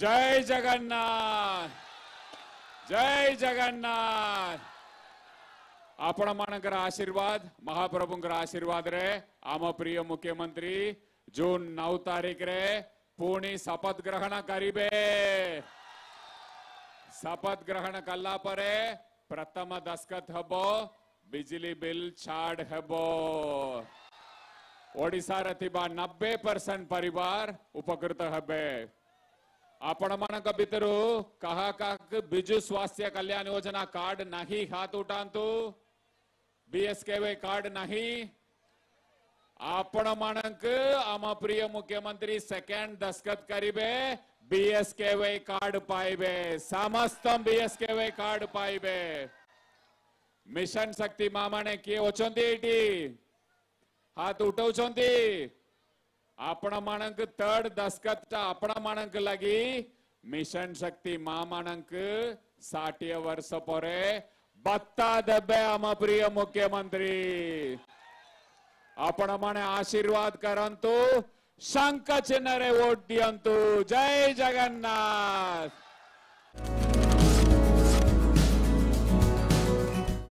जय जगन्नाथ, जय जगन्नाथ। आपण मानकर आशीर्वाद, महाप्रभुंकर आशीर्वाद रे आम प्रिय मुख्यमंत्री जून 9 तारीख रे पुणी शपथ ग्रहण करिबे। शपथ ग्रहण कला परे प्रथम दस्खत हबो, बिजली बिल छाड़ हबो। ओडिशा रे थिबा 90% परिवार उपकृत हबे। आपण मानक भितरु कहा का बिजु स्वास्थ्य कल्याण योजना कार्ड नहीं, हाथ उठांतु। बीएसकेवाई कार्ड नहीं। आपण मानक आम प्रिय मुख्यमंत्री सेकेंड दस्खत करिबे, बीएसकेवाई कार्ड पाइबे। समस्तम बीएसकेवाई कार्ड पाइबे। मिशन शक्ति मामा ने किए अच्छी हाथ उठाउछंती। आपण मानक थर्ड दस्खत ता आपण मानक लगी मिशन शक्ति मामानक 60 वर्ष पर बत्ता दबे आम प्रिय मुख्यमंत्री। आपण माने आशीर्वाद करंतु, शंख चिन्ह रे वोट दियंतु। जय जगन्नाथ।